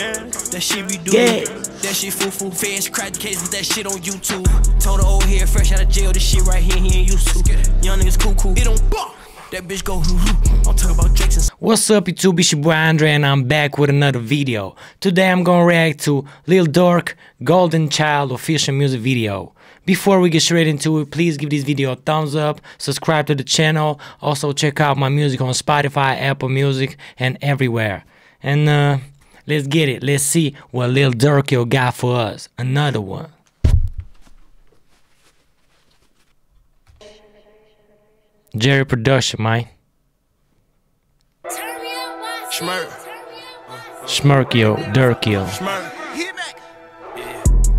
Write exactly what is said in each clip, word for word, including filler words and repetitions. That shit be doing, that shit foo-foo. Fans cracked the case with that shit on YouTube. Told the old head fresh out of jail, this shit right here he ain't used to. Young niggas cuckoo, it don't fuck. That bitch go hoo-hoo. I'm talking about Jackson. What's up YouTube, it's your boy Andre and I'm back with another video. Today I'm gonna react to Lil Durk Golden Child official music video. Before we get straight into it, please give this video a thumbs up, subscribe to the channel, also check out my music on Spotify, Apple Music and everywhere. And uh... let's get it. Let's see what Lil Durk got for us. Another one. Jerry production, man. Smurk. Smurk yo, Durk yo.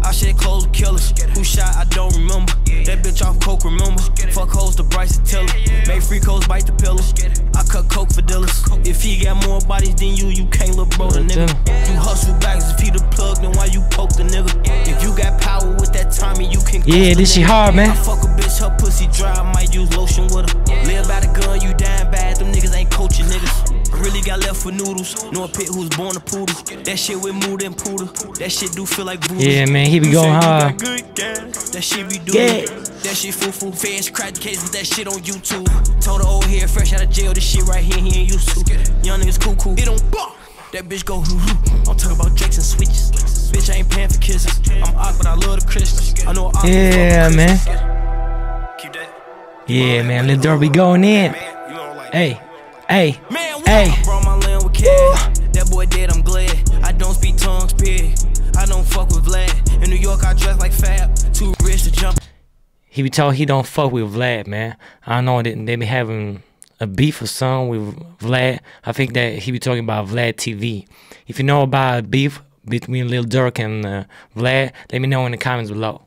I said close killers. Who shot? I don't remember. That bitch off coke, remember? Fuck hoes to Bryce and Tiller. Make free codes, bite the pillows. I cut coke for dealers. If he got more bodies than you, you can't look bro the nigga. You hustle bags, if he the plug, then why you poke the nigga? If you got power with that timing, you can. Yeah, this shit hard, man. I fuck a bitch, her pussy dry, I might use lotion with her. Live by the gun, you dying bad, them niggas ain't coaching niggas. I really got left for noodles. No pit who's born a poodle. That shit with mood and poodle. That shit do feel like voodoo. Yeah, man, he be going hard. That shit be doing. That shit foo-foo. Fans cracked the case with that shit on YouTube. Told the old head fresh out of jail, this shit right here he ain't used to. Young niggas cuckoo, it don't fuck. That bitch go hoo-hoo. I'm talking about jakes and switches. Bitch, I ain't paying for kisses. I'm odd, but I love the Christians. I know I yeah, man. Keep that. Yeah, man, Lil Durk be going in. Hey, hey, hey. I brought my land with cash. That boy dead, I'm glad. I don't speak tongue speed. I don't fuck with Vlad. In New York, I dress like Fab. Too rich to jump. He be told he don't fuck with Vlad, man. I know that they be having a beef or something with Vlad. I think that he be talking about Vlad T V. If you know about a beef between Lil Durk and uh, Vlad, let me know in the comments below.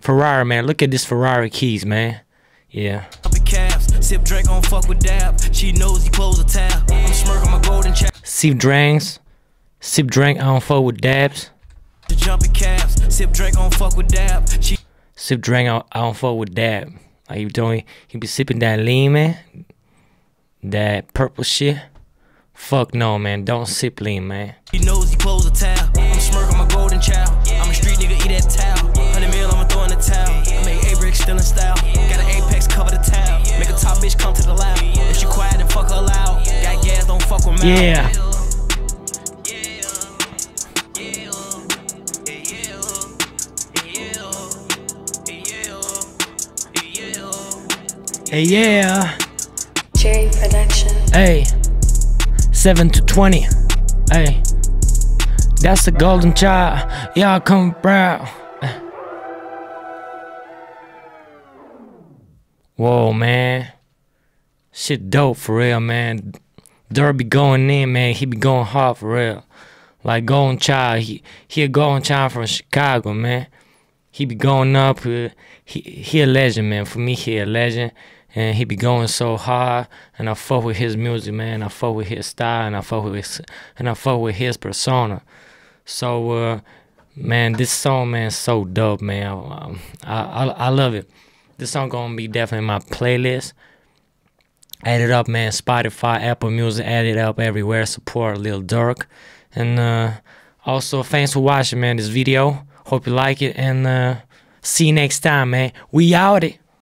Ferrari, man. Look at this Ferrari keys, man. Yeah. Sip drink on fuck with dab. She knows he close a tab. I'm Smurk on my golden child. Sip drinks. Sip drink on fuck with dabs. Jumping cabs. Sip drink on fuck with dab. She sip drink on I don't fuck with that. Like you doing, he be sipping that lean, man. That purple shit. Fuck no, man. Don't sip lean, man. He knows he close a tab. I'm Smurk on my golden child. I'm a street nigga, eat that towel. Hundred mil, I'ma throw in the towel. I make A-Brick still in style. Got an apex cover the towel. Make a top bitch come to the loud. If she quiet and fuck her loud. Got gas, don't fuck with me. Yeah. Hey, yeah. Jerry production. Hey. seven to twenty. Hey. That's the golden child. Y'all come proud. Whoa, man. Shit dope for real, man. Durk be going in, man. He be going hard for real. Like golden child. He, he a golden child from Chicago, man. He be going up. Uh, he, he a legend, man. For me, he a legend. And he be going so hard, and I fuck with his music, man. I fuck with his style, and I fuck with his, and I fuck with his persona. So, uh, man, this song, man, is so dope, man. I, I, I love it. This song gonna be definitely in my playlist. Add it up, man. Spotify, Apple Music, add it up everywhere. Support Lil Durk, and uh, also thanks for watching, man. This video. Hope you like it, and uh, see you next time, man. We out it.